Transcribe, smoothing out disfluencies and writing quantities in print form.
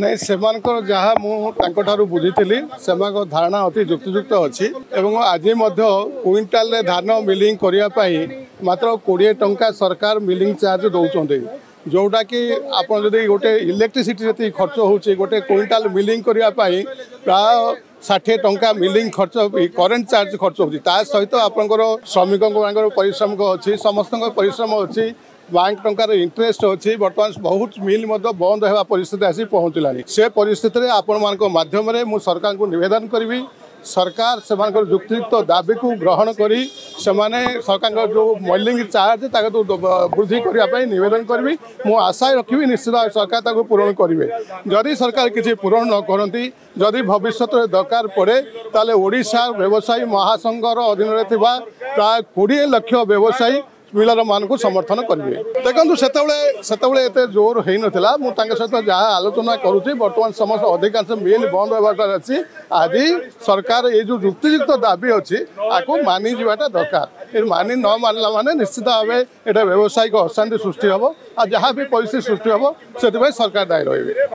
नहीं से जहाँ मुझे बुझी से धारणा अति युक्तियुक्त अच्छी आज क्विंटाल धान मिलिंग करने मात्र 20 टंका सरकार मिलिंग चार्ज दौरान जोटा कि आपड़ी गोटे इलेक्ट्रिसीटी जी खर्च हो गोटे क्विंटाल मिलिंग करने प्राय 60 टंका मिलिंग खर्च करेन्ट चार्ज खर्च हो सहित आपंकर श्रमिकों परिश्रम अच्छी समस्त परिश्रम अच्छी बैंक टंकार इंटरेस्ट अच्छी बर्तमान बहुत मिल बंद होगा परिस्थिति आसी पहुँचला से परिस्थिति आपण मु सरकार को निवेदन करी सरकार से युक्तियुक्त दाबी को ग्रहण करी सरकार जो मिलिंग चार्ज वृद्धि करने निवेदन करी मु आशा रखी निश्चित भाव सरकार पूरण करेंगे जदि सरकार किसी पूरण न करती जदि भविष्य दरकार पड़े ताले ओडिशा व्यवसायी महासंघ अधीन प्राय 20 लाख व्यवसायी मिलर मान को समर्थन करेंगे। देखो से जोर हो नाला मुझे सहित जहाँ आलोचना करुच्ची बर्तमान समस्त अधिकांश मिल बंद होबार अच्छी आज सरकार ये जो युक्तियुक्त दाबी अच्छी आपको मानि जावाटा दरकार ये मानि न मानला माने निश्चित भाव ये व्यवसायिक अशांति सृष्टि हे और जहाँ भी परिस्थिति सृष्टि हे से सरकार दायी रही।